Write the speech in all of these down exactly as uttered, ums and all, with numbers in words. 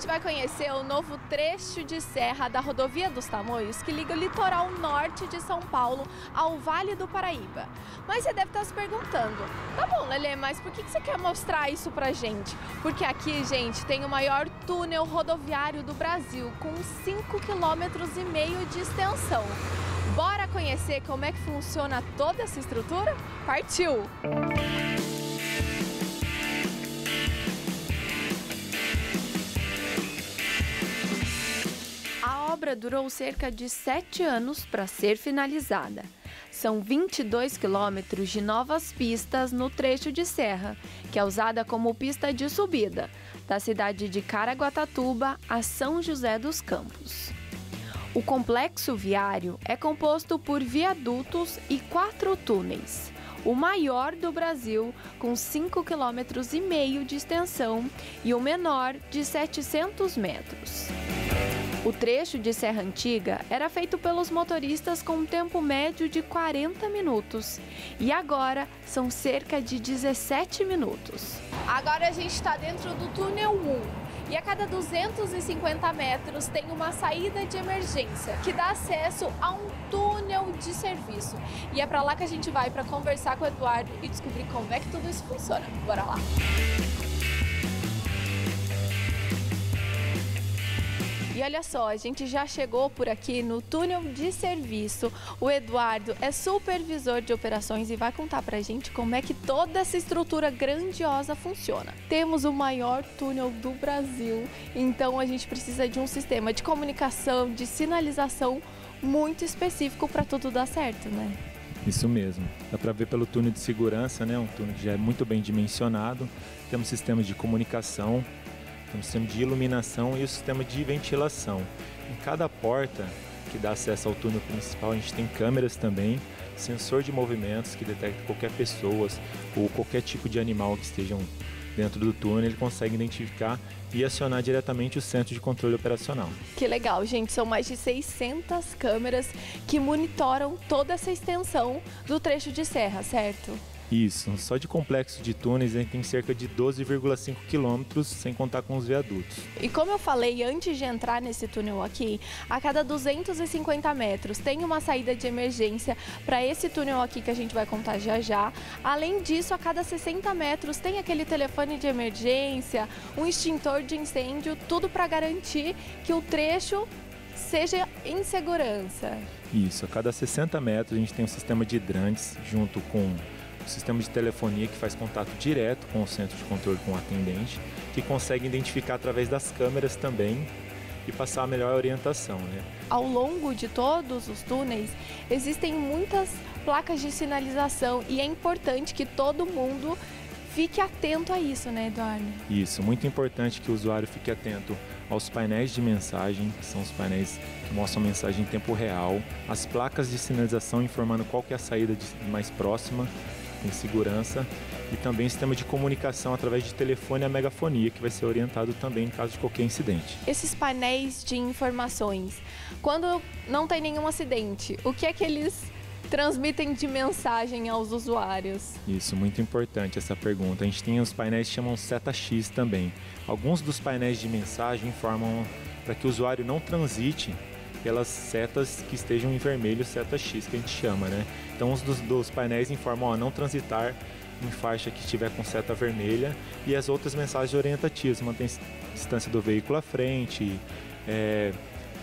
gente vai conhecer o novo trecho de serra da Rodovia dos Tamoios, que liga o litoral norte de São Paulo ao Vale do Paraíba. Mas você deve estar se perguntando, tá bom, Lelê, mas por que você quer mostrar isso pra gente? Porque aqui, gente, tem o maior túnel rodoviário do Brasil, com cinco vírgula cinco quilômetros de extensão. Bora conhecer como é que funciona toda essa estrutura? Partiu! A obra durou cerca de sete anos para ser finalizada. São vinte e dois quilômetros de novas pistas no trecho de serra, que é usada como pista de subida, da cidade de Caraguatatuba a São José dos Campos. O complexo viário é composto por viadutos e quatro túneis, o maior do Brasil, com cinco vírgula cinco quilômetros de extensão e o menor de setecentos metros. O trecho de serra antiga era feito pelos motoristas com um tempo médio de quarenta minutos e agora são cerca de dezessete minutos. Agora a gente está dentro do túnel um. E a cada duzentos e cinquenta metros tem uma saída de emergência que dá acesso a um túnel de serviço. E é para lá que a gente vai para conversar com o Eduardo e descobrir como é que tudo isso funciona. Bora lá! E olha só, a gente já chegou por aqui no túnel de serviço. O Eduardo é supervisor de operações e vai contar pra gente como é que toda essa estrutura grandiosa funciona. Temos o maior túnel do Brasil, então a gente precisa de um sistema de comunicação, de sinalização muito específico para tudo dar certo, né? Isso mesmo. Dá para ver pelo túnel de segurança, né? Um túnel que já é muito bem dimensionado. Temos sistemas de comunicação, temos o sistema de iluminação e o sistema de ventilação. Em cada porta que dá acesso ao túnel principal, a gente tem câmeras também, sensor de movimentos que detecta qualquer pessoa ou qualquer tipo de animal que estejam dentro do túnel, ele consegue identificar e acionar diretamente o centro de controle operacional. Que legal, gente! São mais de seiscentas câmeras que monitoram toda essa extensão do trecho de serra, certo? Isso, só de complexo de túneis a gente tem cerca de doze vírgula cinco quilômetros, sem contar com os viadutos. E como eu falei antes de entrar nesse túnel aqui, a cada duzentos e cinquenta metros tem uma saída de emergência para esse túnel aqui que a gente vai contar já já. Além disso, a cada sessenta metros tem aquele telefone de emergência, um extintor de incêndio, tudo para garantir que o trecho seja em segurança. Isso, a cada sessenta metros a gente tem um sistema de hidrantes junto com o sistema de telefonia que faz contato direto com o centro de controle, com o atendente, que consegue identificar através das câmeras também e passar a melhor orientação, né? Ao longo de todos os túneis, existem muitas placas de sinalização e é importante que todo mundo fique atento a isso, né, Eduardo? Isso, muito importante que o usuário fique atento aos painéis de mensagem, que são os painéis que mostram a mensagem em tempo real, as placas de sinalização informando qual que é a saída mais próxima, em segurança, e também sistema de comunicação através de telefone e a megafonia, que vai ser orientado também em caso de qualquer incidente. Esses painéis de informações, quando não tem nenhum acidente, o que é que eles transmitem de mensagem aos usuários? Isso, muito importante essa pergunta. A gente tem os painéis que chamam seta xis também. Alguns dos painéis de mensagem informam para que o usuário não transite pelas setas que estejam em vermelho, seta xis, que a gente chama, né? Então, os dos, dos painéis informam a não transitar em faixa que estiver com seta vermelha, e as outras mensagens orientativas, mantém a distância do veículo à frente, é,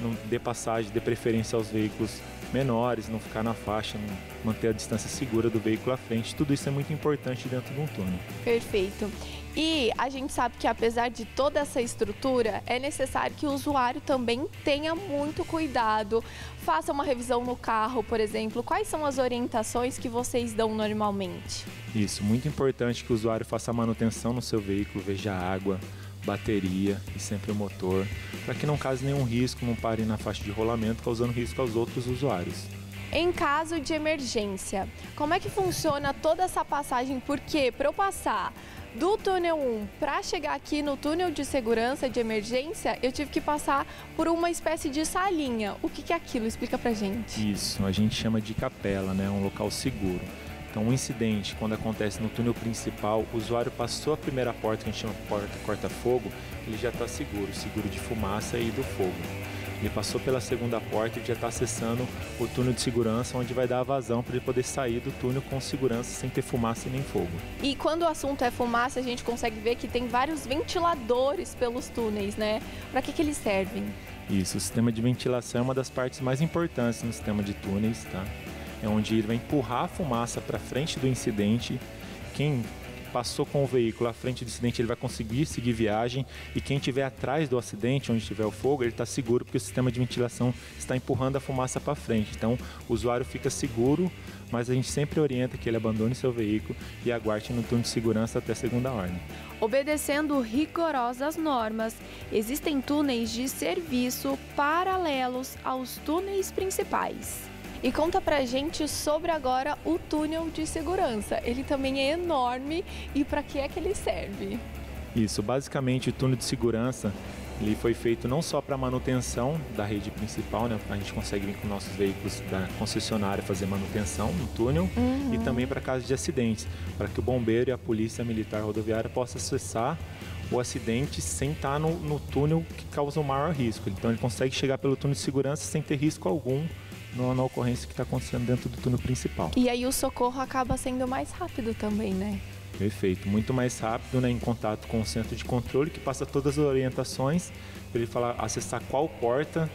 não dê passagem, dê preferência aos veículos menores, não ficar na faixa, manter a distância segura do veículo à frente. Tudo isso é muito importante dentro de um túnel. Perfeito. E a gente sabe que apesar de toda essa estrutura, é necessário que o usuário também tenha muito cuidado, faça uma revisão no carro, por exemplo. Quais são as orientações que vocês dão normalmente? Isso, muito importante que o usuário faça a manutenção no seu veículo, veja a água, bateria e sempre o motor, para que não cause nenhum risco, não pare na faixa de rolamento, causando risco aos outros usuários. Em caso de emergência, como é que funciona toda essa passagem? Porque para eu passar do túnel um para chegar aqui no túnel de segurança de emergência, eu tive que passar por uma espécie de salinha. O que que é aquilo? Explica pra gente. Isso, a gente chama de capela, né? Um local seguro. Então, um incidente, quando acontece no túnel principal, o usuário passou a primeira porta, que a gente chama porta corta-fogo, ele já está seguro, seguro de fumaça e do fogo. Ele passou pela segunda porta e já está acessando o túnel de segurança, onde vai dar a vazão para ele poder sair do túnel com segurança, sem ter fumaça e nem fogo. E quando o assunto é fumaça, a gente consegue ver que tem vários ventiladores pelos túneis, né? Para que que eles servem? Isso, o sistema de ventilação é uma das partes mais importantes no sistema de túneis, tá? É onde ele vai empurrar a fumaça para frente do incidente. Quem passou com o veículo à frente do acidente, ele vai conseguir seguir viagem, e quem estiver atrás do acidente, onde tiver o fogo, ele está seguro, porque o sistema de ventilação está empurrando a fumaça para frente. Então, o usuário fica seguro, mas a gente sempre orienta que ele abandone seu veículo e aguarde no turno de segurança até segunda ordem. Obedecendo rigorosas normas, existem túneis de serviço paralelos aos túneis principais. E conta pra gente sobre agora o túnel de segurança. Ele também é enorme, e para que é que ele serve? Isso, basicamente o túnel de segurança ele foi feito não só para manutenção da rede principal, né? A gente consegue vir com nossos veículos da concessionária fazer manutenção no túnel, uhum. E também para casos de acidentes, para que o bombeiro e a polícia militar rodoviária possam acessar o acidente sem estar no, no túnel que causa o maior risco. Então ele consegue chegar pelo túnel de segurança sem ter risco algum na ocorrência que está acontecendo dentro do túnel principal. E aí o socorro acaba sendo mais rápido também, né? Perfeito, muito mais rápido, né? Em contato com o centro de controle, que passa todas as orientações para ele falar, acessar qual porta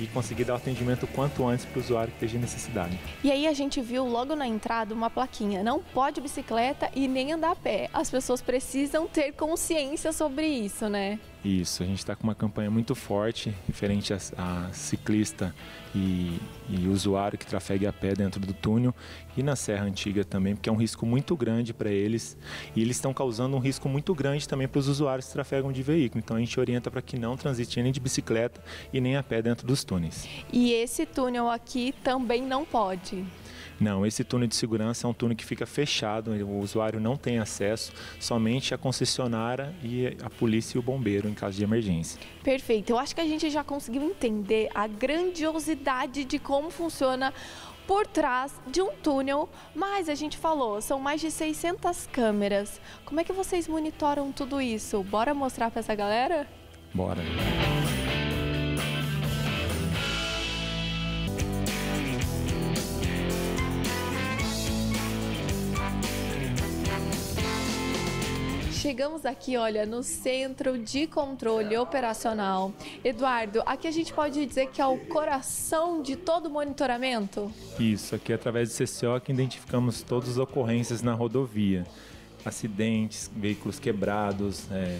e conseguir dar o atendimento quanto antes para o usuário que esteja em necessidade. E aí a gente viu logo na entrada uma plaquinha, não pode bicicleta e nem andar a pé. As pessoas precisam ter consciência sobre isso, né? Isso, a gente está com uma campanha muito forte, referente a, a ciclista e, e usuário que trafegue a pé dentro do túnel e na Serra Antiga também, porque é um risco muito grande para eles, e eles estão causando um risco muito grande também para os usuários que trafegam de veículo. Então a gente orienta para que não transitem nem de bicicleta e nem a pé dentro dos túneis. E esse túnel aqui também não pode? Não, esse túnel de segurança é um túnel que fica fechado, o usuário não tem acesso, somente a concessionária e a polícia e o bombeiro em caso de emergência. Perfeito, eu acho que a gente já conseguiu entender a grandiosidade de como funciona por trás de um túnel, mas a gente falou, são mais de seiscentas câmeras. Como é que vocês monitoram tudo isso? Bora mostrar para essa galera? Bora! Chegamos aqui, olha, no Centro de Controle Operacional. Eduardo, aqui a gente pode dizer que é o coração de todo o monitoramento? Isso, aqui através do C C O que identificamos todas as ocorrências na rodovia. Acidentes, veículos quebrados, é,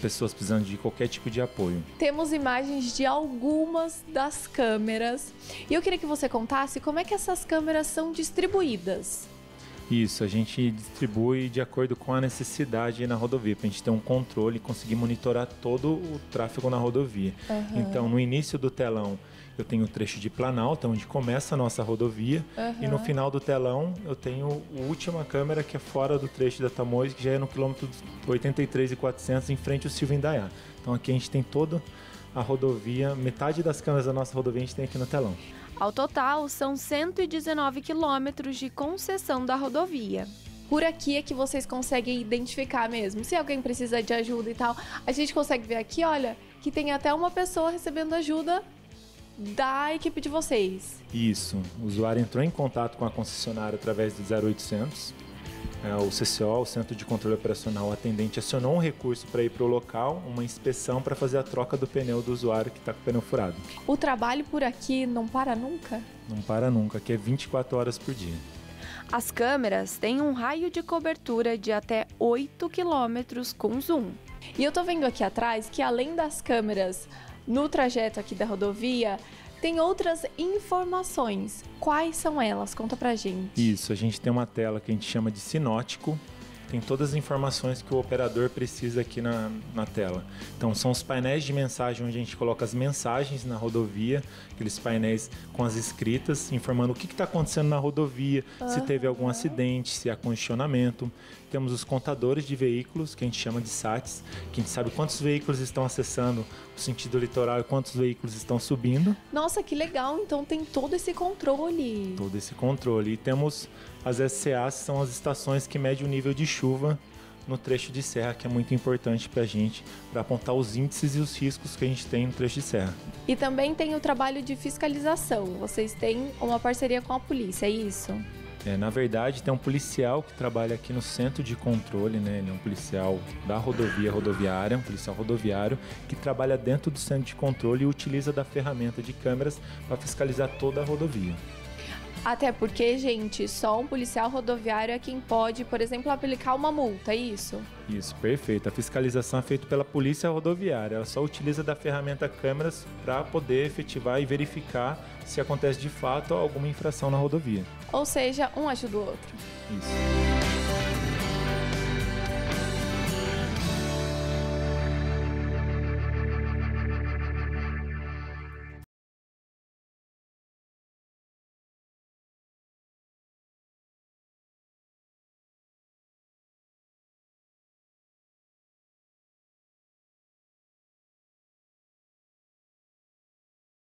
pessoas precisando de qualquer tipo de apoio. Temos imagens de algumas das câmeras. E eu queria que você contasse como é que essas câmeras são distribuídas. Isso, a gente distribui de acordo com a necessidade na rodovia, para a gente ter um controle e conseguir monitorar todo o tráfego na rodovia. Uhum. Então, no início do telão, eu tenho o trecho de Planalto, onde começa a nossa rodovia, uhum. E no final do telão, eu tenho a última câmera, que é fora do trecho da Tamoios, que já é no quilômetro oitenta e três e quatrocentos, em frente ao Silvio Indaiá. Então, aqui a gente tem toda a rodovia, metade das câmeras da nossa rodovia a gente tem aqui no telão. Ao total, são cento e dezenove quilômetros de concessão da rodovia. Por aqui é que vocês conseguem identificar mesmo. Se alguém precisa de ajuda e tal, a gente consegue ver aqui, olha, que tem até uma pessoa recebendo ajuda da equipe de vocês. Isso. O usuário entrou em contato com a concessionária através do zero oitocentos. O C C O, o Centro de Controle Operacional, o atendente acionou um recurso para ir para o local, uma inspeção para fazer a troca do pneu do usuário que está com o pneu furado. O trabalho por aqui não para nunca? Não para nunca, aqui é vinte e quatro horas por dia. As câmeras têm um raio de cobertura de até oito quilômetros com zoom. E eu estou vendo aqui atrás que, além das câmeras no trajeto aqui da rodovia, tem outras informações. Quais são elas? Conta pra gente. Isso, a gente tem uma tela que a gente chama de sinótico, tem todas as informações que o operador precisa aqui na, na tela. Então são os painéis de mensagem onde a gente coloca as mensagens na rodovia, aqueles painéis com as escritas, informando o que está acontecendo na rodovia, uhum. se teve algum acidente, se há congestionamento. Temos os contadores de veículos, que a gente chama de S A Ts, que a gente sabe quantos veículos estão acessando o sentido litoral e quantos veículos estão subindo. Nossa, que legal! Então tem todo esse controle. Todo esse controle. E temos as S C As, são as estações que medem o nível de chuva no trecho de serra, que é muito importante para a gente, para apontar os índices e os riscos que a gente tem no trecho de serra. E também tem o trabalho de fiscalização. Vocês têm uma parceria com a polícia, é isso? É, na verdade, tem um policial que trabalha aqui no centro de controle, né? Ele é um policial da rodovia rodoviária, um policial rodoviário, que trabalha dentro do centro de controle e utiliza da ferramenta de câmeras para fiscalizar toda a rodovia. Até porque, gente, só um policial rodoviário é quem pode, por exemplo, aplicar uma multa, é isso? Isso, perfeito. A fiscalização é feita pela polícia rodoviária. Ela só utiliza da ferramenta câmeras para poder efetivar e verificar se acontece de fato alguma infração na rodovia. Ou seja, um ajuda o outro. Isso.